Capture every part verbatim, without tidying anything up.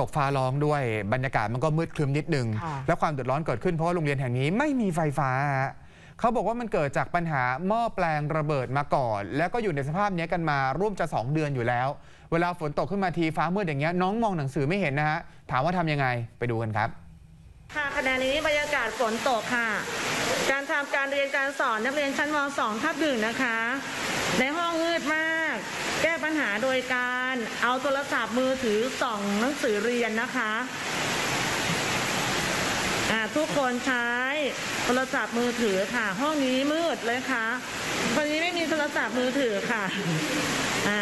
ตกฟ้าร้องด้วยบรรยากาศมันก็มืดครึมนิดนึงและความเดือดร้อนเกิดขึ้นเพราะว่าโรงเรียนแห่งนี้ไม่มีไฟฟ้าเขาบอกว่ามันเกิดจากปัญหาหม้อแปลงระเบิดมาก่อนแล้วก็อยู่ในสภาพนี้กันมาร่วมจะสองเดือนอยู่แล้วเวลาฝนตกขึ้นมาทีฟ้ามืดอย่างเงี้ยน้องมองหนังสือไม่เห็นนะฮะถามว่าทำยังไงไปดูกันครับค่ะขณะนี้บรรยากาศฝนตกค่ะการทำการเรียนการสอนนักเรียนชั้นม .สอง ทับหนึ่งนะคะในห้องมืดมากแก้ปัญหาโดยการเอาโทรศัพท์มือถือส่องหนังสือเรียนนะคะทุกคนใช้โทรศัพท์มือถือค่ะห้องนี้มืดเลยค่ะวันนี้ไม่มีโทรศัพท์มือถือค่ะอ่า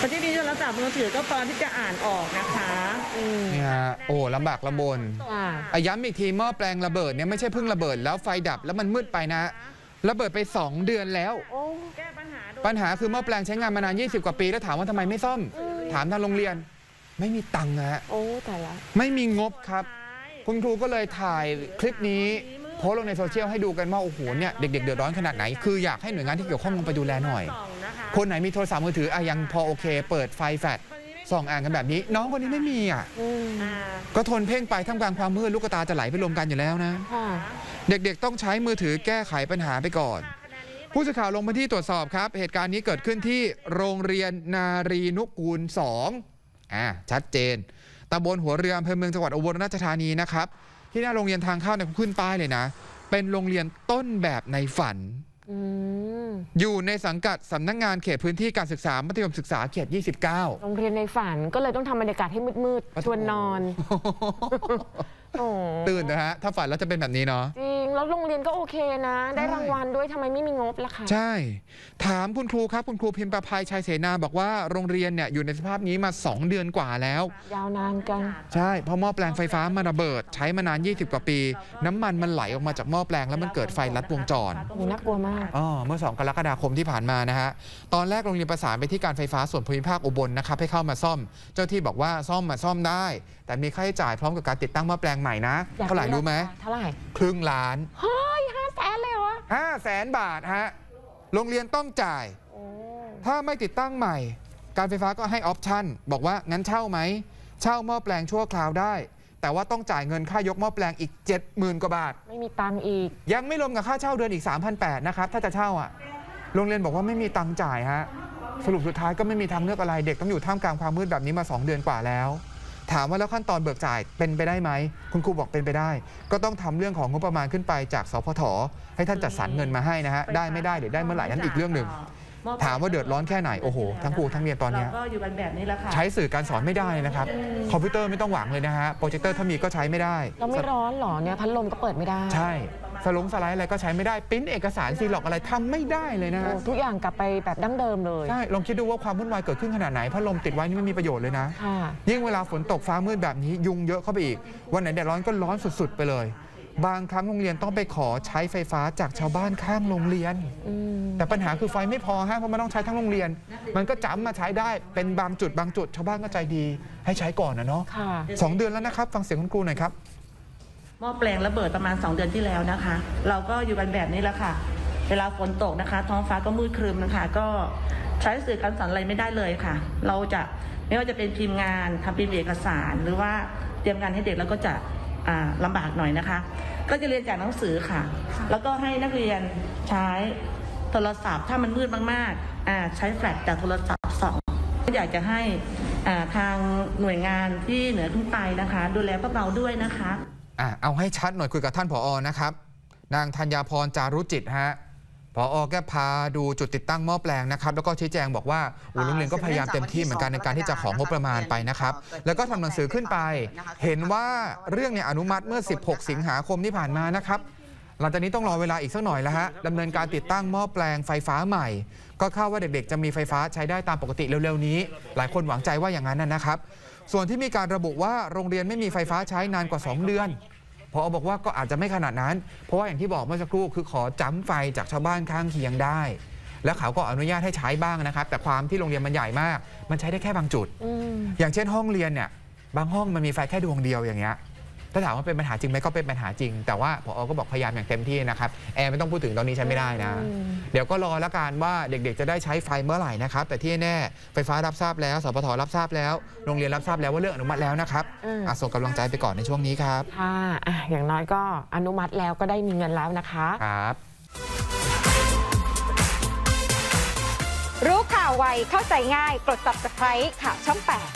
ตอนที่มีโทรศัพท์มือถือก็พอที่จะอ่านออกนะคะนี่ฮะโอ้ลำบากลำบนอ่ะย้ำอีกทีหม้อแปลงระเบิดเนี่ยไม่ใช่เพิ่งระเบิดแล้วไฟดับแล้วมันมืดไปนะระเบิดไปสองเดือนแล้วปัญหาคือหม้อแปลงใช้งานมานานยี่สิบกว่าปีแล้วถามว่าทำไมไม่ซ่อมถามทางโรงเรียนไม่มีตังค์ฮะโอ้ตายละไม่มีงบครับคุณครูก็เลยถ่ายคลิปนี้โพสลงในโซเชียลให้ดูกันว่าโอ้โหเนี่ยเด็กๆเดือดร้อนขนาดไหนคืออยากให้หน่วยงานที่เกี่ยวข้องลงไปดูแลหน่อยคนไหนมีโทรศัพท์มือถืออะยังพอโอเคเปิดไฟแฟลชส่องอ่านกันแบบนี้น้องคนนี้ไม่มีอ่ะก็ทนเพ่งไปท่ามกลางความมืดลูกตาจะไหลไปรวมกันอยู่แล้วนะเด็กๆต้องใช้มือถือแก้ไขปัญหาไปก่อนผู้สื่อข่าวลงพื้นที่ตรวจสอบครับเหตุการณ์นี้เกิดขึ้นที่โรงเรียนนารีนุกูลสองอ่าชัดเจนตำบลหัวเรืออำเภอเมืองจังหวัดอุบลราชธานีนะครับที่หน้าโรงเรียนทางเข้าเนี่ยขึ้นป้ายเลยนะเป็นโรงเรียนต้นแบบในฝัน อ, อยู่ในสังกัดสำนักงานเขตพื้นที่การศึกษามัธยมศึกษาเขตยี่สิบเก้าโรงเรียนในฝันก็เลยต้องทำบรรยากาศให้มืดๆชวนนอนตื่นนะฮะถ้าฝันแล้วจะเป็นแบบนี้เนาะจริงแล้วโรงเรียนก็โอเคนะได้รางวัลด้วยทำไมไม่มีงบล่ะคะใช่ถามคุณครูครับคุณครูพิมพ์ประภัยชัยเสนาบอกว่าโรงเรียนเนี่ยอยู่ในสภาพนี้มาสองเดือนกว่าแล้วยาวนานกันใช่เพราะหม้อแปลงไฟฟ้ามันระเบิดใช้มานานยี่สิบกว่าปีน้ำมันมันไหลออกมาจากหม้อแปลงแล้วมันเกิดไฟลัดวงจรน่ากลัวมากอ๋อเมื่อสองกรกฎาคมที่ผ่านมานะฮะตอนแรกโรงเรียนประสานไปที่การไฟฟ้าส่วนภูมิภาคอุบลนะครับให้เข้ามาซ่อมเจ้าที่บอกว่าซ่อมมาซ่อมได้แต่มีค่าใช้จ่ายพร้อมกับการติดตั้งหม้อแปลงใหม่นะเท่าไหร่รู้ไหมเท่าไหร่ครึ่งล้านเฮ้ยห้าแสนเลยวะห้าแสนบาทฮะโรงเรียนต้องจ่ายถ้าไม่ติดตั้งใหม่การไฟฟ้าก็ให้ออปชั่นบอกว่างั้นเช่าไหมเช่าหม้อแปลงชั่วคราวได้แต่ว่าต้องจ่ายเงินค่ายกหม้อแปลงอีก เจ็ดหมื่น กว่าบาทไม่มีตังค์อีกยังไม่รวมกับค่าเช่าเดือนอีก สามพันแปดร้อย นะครับถ้าจะเช่าอ่ะโรงเรียนบอกว่าไม่มีตังค์จ่ายฮะสรุปสุดท้ายก็ไม่มีทางเลือกอะไรเด็กต้องอยู่ท่ามกลางความมืดแบบนี้มาสองเดือนกว่าแล้วถามว่าแล้วขั้นตอนเบิกจ่ายเป็นไปได้ไหมคุณครูบอกเป็นไปได้ก็ต้องทำเรื่องของงบประมาณขึ้นไปจากสพฐให้ท่านจัดสรรเงินมาให้นะฮะได้ไม่ได้เดี๋ยวได้เมื่อไหร่นั้นอีกเรื่องหนึ่งถามว่าเดือดร้อนแค่ไหนโอ้โหทั้งครูทั้งเรียนตอนนี้ใช้สื่อการสอนไม่ได้นะครับคอมพิวเตอร์ไม่ต้องหวังเลยนะฮะโปรเจคเตอร์ถ้ามีก็ใช้ไม่ได้เราไม่ร้อนหรอเนี่ยพัดลมก็เปิดไม่ได้ใช่สลงสไลด์อะไรก็ใช้ไม่ได้พิมพ์เอกสารซีล็อกอะไรทำไม่ได้เลยนะทุกอย่างกลับไปแบบดั้งเดิมเลยใช่ลองคิดดูว่าความวุ่นวายเกิดขึ้นขนาดไหนพัดลมติดไว้นี่ไม่มีประโยชน์เลยนะยิ่งเวลาฝนตกฟ้ามืดแบบนี้ยุงเยอะเข้าไปอีกวันไหนแดดร้อนก็ร้อนสุดๆไปเลยบางครั้งโรงเรียนต้องไปขอใช้ไฟฟ้าจากชาวบ้านข้างโรงเรียนแต่ปัญหาคือไฟไม่พอฮะเพราะมันต้องใช้ทั้งโรงเรียนมันก็จ้ำมาใช้ได้เป็นบางจุดบางจุดชาวบ้านก็ใจดีให้ใช้ก่อนนะเนาะสองเดือนแล้วนะครับฟังเสียงคุณครูหน่อยครับหม้อแปลงระเบิดประมาณสองเดือนที่แล้วนะคะเราก็อยู่กันแบบนี้แหละค่ะเวลาฝนตกนะคะท้องฟ้าก็มืดครึมนะคะก็ใช้สื่อการสอนอะไรไม่ได้เลยค่ะเราจะไม่ว่าจะเป็นพิมพ์งานทำพิมพ์เอกสารหรือว่าเตรียมงานให้เด็กแล้วก็จะลำบากหน่อยนะคะก็จะเรียนจากหนังสือค่ะแล้วก็ให้นักเรียนใช้โทรศัพท์ถ้ามันมืดมากๆใช้แฟลชจากโทรศัพท์สองก็อยากจะให้ทางหน่วยงานที่เหนือขึ้นไปนะคะดูแลพวกเราด้วยนะคะเอาให้ชัดหน่อยคุยกับท่านผอ.นะครับนางธัญญาพรจารุจิตฮะผอ.ก็พาดูจุดติดตั้งหม้อแปลงนะครับแล้วก็ชี้แจงบอกว่าโรงเรียนก็พยายามเต็มที่เหมือนกันในการที่จะของงบประมาณไปนะครับแล้วก็ทำหนังสือขึ้นไปเห็นว่าเรื่องเนี่ยอนุมัติเมื่อสิบหกสิงหาคมที่ผ่านมานะครับหลังจากนี้ต้องรอเวลาอีกสักหน่อยแล้วฮะดำเนินการติดตั้งหม้อแปลงไฟฟ้าใหม่ก็คาดว่าเด็กๆจะมีไฟฟ้าใช้ได้ตามปกติเร็วๆนี้หลายคนหวังใจว่าอย่างนั้นนะครับส่วนที่มีการระบุว่าโรงเรียนไม่มีไฟฟ้าใช้นานกว่าสองเดือนพอบอกว่าก็อาจจะไม่ขนาดนั้นเพราะว่าอย่างที่บอกเมื่อสักครู่คือขอจ้ำไฟจากชาวบ้านข้างเคียงได้แล้วเขาก็อนุญาตให้ใช้บ้างนะครับแต่ความที่โรงเรียนมันใหญ่มากมันใช้ได้แค่บางจุด อ, อย่างเช่นห้องเรียนเนี่ยบางห้องมันมีไฟแค่ดวงเดียวอย่างเงี้ย ถ้าถามว่าเป็นปัญหาจริงไหมก็เป็นปัญหาจริงแต่ว่าผอ.ก็บอกพยายามอย่างเต็มที่นะครับแอร์ไม่ต้องพูดถึงตอนนี้ใช้ไม่ได้นะเดี๋ยวก็รอละกันว่าเด็กๆจะได้ใช้ไฟเมื่อไหร่นะครับแต่ที่แน่ไฟฟ้ารับทราบแล้วสปท.รับทราบแล้วโรงเรียนรับทราบแล้วว่าเรื่องอนุมัติแล้วนะครับส่งกำลังใจไปก่อนในช่วงนี้ครับค่ะอย่างน้อยก็อนุมัติแล้วก็ได้มีเงินแล้วนะคะครับรู้ข่าวไวเข้าใจง่ายกด Subscribe ข่าวช่องแปด